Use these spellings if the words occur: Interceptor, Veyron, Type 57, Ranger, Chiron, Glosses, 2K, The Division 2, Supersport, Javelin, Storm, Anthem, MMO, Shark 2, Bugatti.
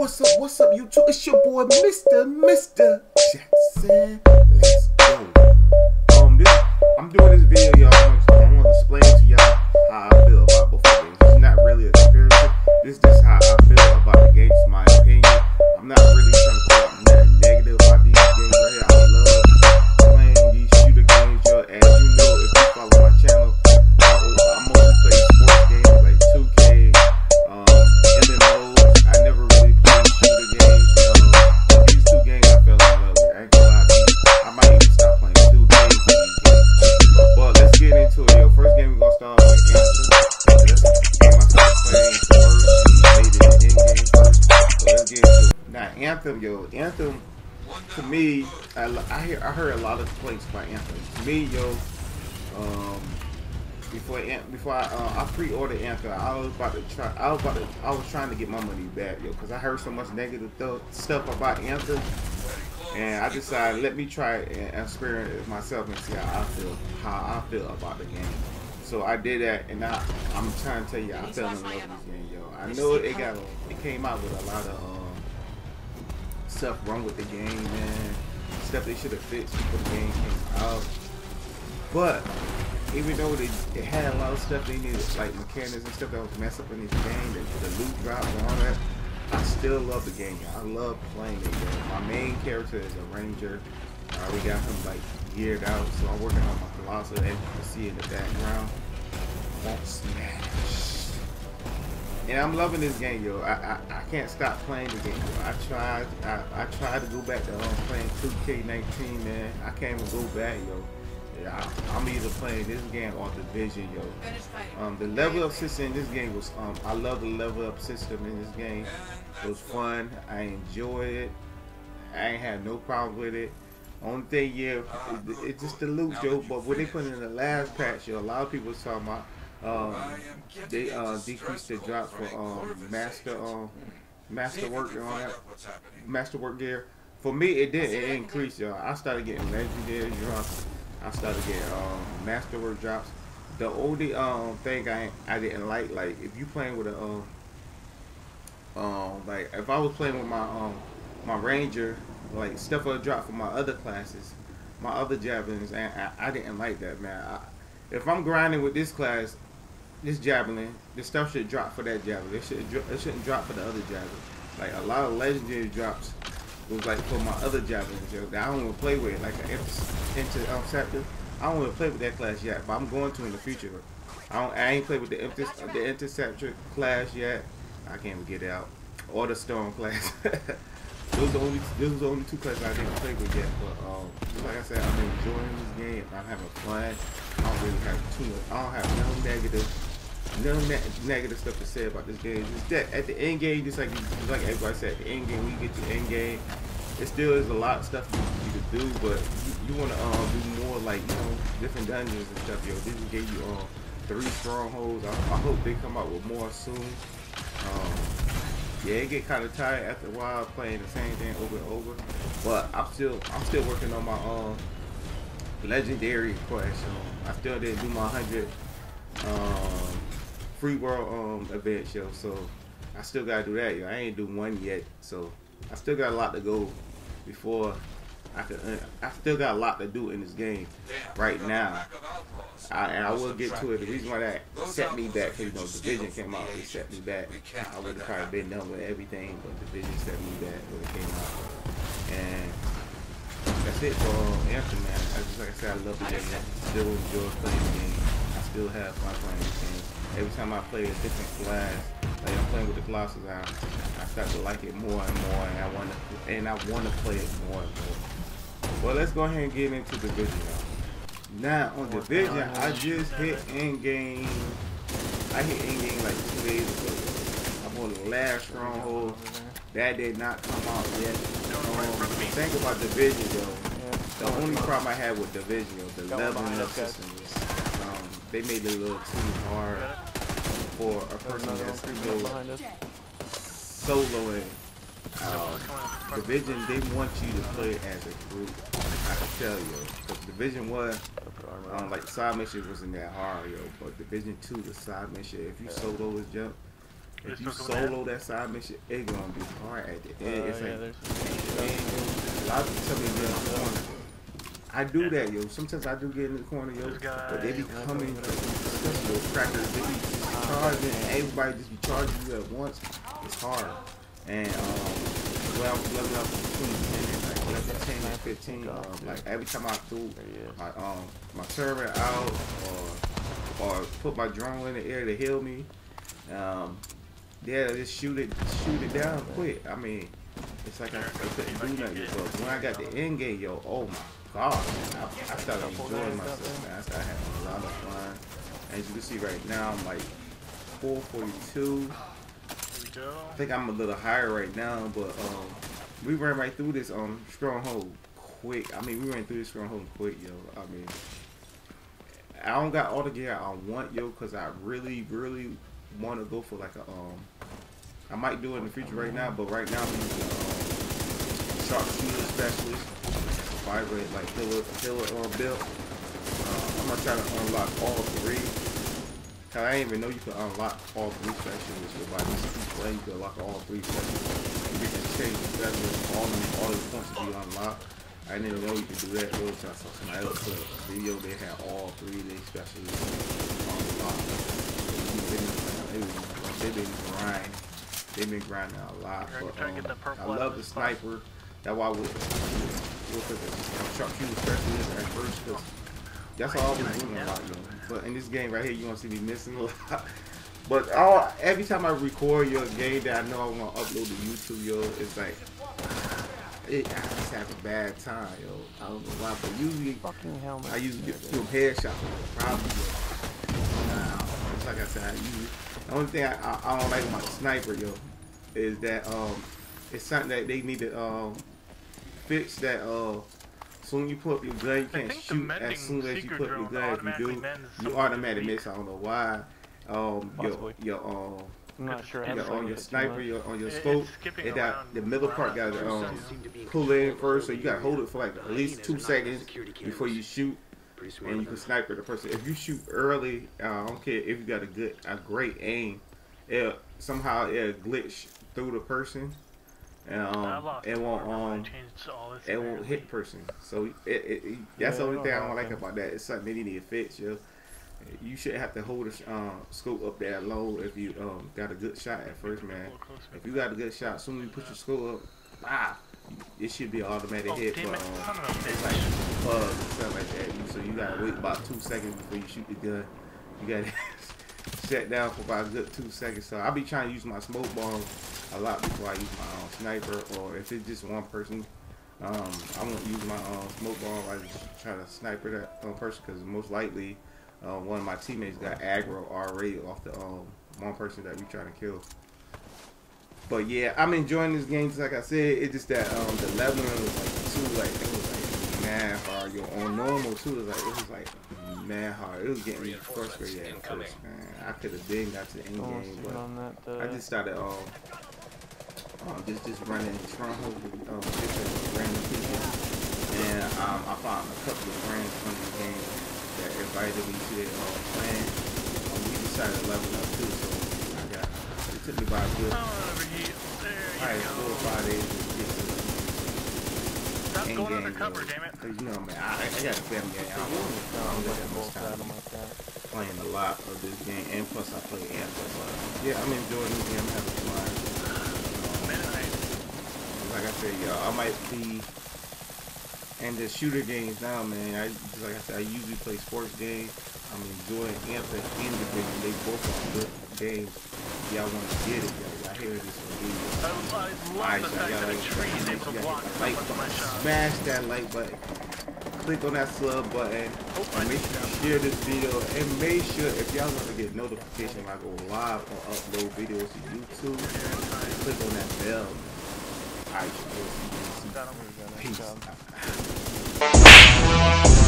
What's up, YouTube? It's your boy, Mr. Jackson. Let's go. I'm doing this video, y'all. I want to explain to y'all how I feel about both games. It's not really a comparison. This is just how I feel about the games, my opinion. I'm not really trying to call out nothing negative about these games right here. I love playing these shooter games, y'all. As you know, if you follow my channel, I mostly play sports games like 2K, MMOs. I never really play shooter games. These two games I fell in love with. I ain't gonna lie to you. I might even stop playing 2K for these games. But let's get into it, yo. First game we're gonna start with Anthem. That's the game I started playing first. Made it an end game first. So let's get into it. Now Anthem, yo. Anthem, to me, I heard a lot of complaints about Anthem. To me, yo, before I pre-ordered Anthem, I was trying to get my money back, yo, because I heard so much negative stuff about Anthem, and I decided let me try it and experience it myself and see how I feel about the game. So I did that, and I'm trying to tell you, I fell in love with this game, yo. I know it came out with a lot of stuff wrong with the game, man. Stuff they should have fixed before the game came out. But even though they had a lot of stuff they needed, like mechanics and stuff that was messed up in this game, the loot drop and all that, I still love the game. I love playing it, yo. My main character is a ranger. I already got him like geared out, so I'm working on my philosophy, as you can see in the background. Won't smash. And I'm loving this game, yo. I can't stop playing the game, yo. I tried to go back to playing 2K19, man. I can't even go back, yo. Yeah, I'm either playing this game or Division, yo. The level up system in this game was I love the level up system in this game. It was fun. I enjoyed it. I ain't had no problem with it. Only thing, yeah, it's just the loot, yo. But when they put in the last patch, yo, a lot of people was talking about. They decreased the drop for masterwork and all that, masterwork gear. For me, it didn't. It increased, y'all. I started getting legendary drops. I started getting masterwork drops. The only thing I didn't like if you playing with a like if I was playing with my my ranger, like stuff would drop for my other classes, my other javelins, and I didn't like that, man. If I'm grinding with this class, this javelin, this stuff should drop for that javelin. It shouldn't drop for the other javelin. Like a lot of legendary drops was like for my other javelins, yo, that I don't want to play with. Like an Interceptor, I don't want to play with that class yet, but I'm going to in the future. I ain't played with the Interceptor class yet. I can't even get it out. Or the Storm class. Those are the only two classes I didn't play with yet, but like I said, I'm enjoying this game. I'm having fun. I don't really have too much. I don't have no negative stuff to say about this game. Just that at the end game, just like everybody said, at the end game, when you get to the end game, it still is a lot of stuff you can do, but you want to do more, like, you know, different dungeons and stuff, yo. This gave you 3 strongholds. I hope they come out with more soon. Yeah, it get kind of tired after a while playing the same thing over and over, but I'm still working on my legendary quest. I still didn't do my 100 free world event show, so I still gotta do that, yo. I ain't do one yet, so I still got a lot to go before I can. I still got a lot to do in this game right now. And I will get to it. The reason why that set me back, because, you know, Division came out, it set me back. I would have probably been done with everything, but Division set me back when it came out. And that's it for Anthem, man. Like I said, I love the game. I still enjoy playing the game. I still have fun playing the game. Every time I play a different class, like I'm playing with the Glosses, I start to like it more and more, and I want to play it more and more. Well, let's go ahead and get into Division. Now on Division, I just hit end game. I hit end game like 2 days ago. I'm on the last stronghold. That did not come out yet. Think about Division, though. The only problem I had with Division, though, the leveling up system is they made it a little too hard for a person that's soloing. Division, they want you to play as a group. I can tell you, because Division 1, like side mission wasn't that hard, yo. But Division 2, the side mission, if you solo is jump, If you solo that side mission, it's gonna be hard at the end. It's I do that, yo. Sometimes I do get in the corner, yo. But they be coming, especially those crackers. They be charging, and everybody just be charging you at once. It's hard. And well, I was leveling up between 10 and 15. Like every time I threw my turret out or put my drone in the air to heal me, yeah, just shoot it down quick. I mean, it's like I couldn't do nothing. But when I got the end game, yo, oh my God, man, I started enjoying myself, man. I started having a lot of fun. As you can see right now, I'm like 442. I think I'm a little higher right now, but we ran right through this stronghold quick. I mean, we ran through this stronghold quick, yo. I mean, I don't got all the gear I want, yo, because I really want to go for like a I might do it in the future right now, but right now I'm using Shark 2 specialist, fiber like pillar or build. I'm gonna try to unlock all three. Hell, I didn't even know you could unlock all three specialists. But by this play, you could unlock all three specialists. You can change the specialists. All the points to be unlocked. I didn't even know you could do that. It was just somebody else put a video. They had all three of their specialists unlocked. They've been grinding. They've been grinding a lot. But, I love the sniper. That's why we construction specialists at first. Cause that's all I was doing a lot, yo. But in this game right here, you gonna see me missing a lot. But every time I record your game that I know I wanna upload to YouTube, yo, it's like I just have a bad time, yo. I don't know why, but usually I usually get some headshots. Probably. Nah, like I said, the only thing I don't like about the sniper, yo, is that it's something that they need to fix that soon you put up your gun, you can't shoot. As soon as you put up your gun, if you do, you automatically miss. I don't know why. Your sniper, your scope, and that the middle part got to pull in first, so you got to hold it for like at least 2 seconds before you shoot, and you can sniper the person. If you shoot early, I don't care if you got a great aim, somehow it'll glitch through the person. And, it won't hit person. So that's the only thing I don't like about that. It's something they need to fix, yo. You shouldn't have to hold a scope up that low if you got a good shot at first, man. If you got a good shot, as soon as you put your scope up, it should be an automatic hit for it's like bugs and stuff like that. So you gotta wait about 2 seconds before you shoot the gun. You gotta set down for about a good 2 seconds. So I'll be trying to use my smoke bomb a lot before I use my sniper, or if it's just one person, I won't use my smoke bomb. I just try to sniper that person, because most likely one of my teammates got aggro already off the one person that we trying to kill. But yeah, I'm enjoying this game. Just like I said, it's just that the leveling was like it was like mad hard. Yo, on normal too, it was like mad hard. It was getting me frustrated at first, man. I could have been got to the end game, but I just started just running stronghold with different random people, and I found a couple of friends from the game that invited me to their plan. We decided to level up too, so I got it. Took me about a good 4 or 5 days to get to the end game. Cause you know, man, I got a family. I don't got that much time playing a lot of this game, and plus I play Anthem. So yeah, I'm enjoying this game. I'm having fun. Like I said, y'all, I might be in the shooter games now, man. Like I said, I usually play sports games. I'm enjoying Anthem and The Division. They both are good games. Y'all want to get it, y'all hear this one. I love the fact that a tree is able to block my shot. Smash that like button. Click on that sub button. And make sure you share this video. And make sure, if y'all want to get notification when I go live or upload videos to YouTube, click on that bell. I should go see. Peace.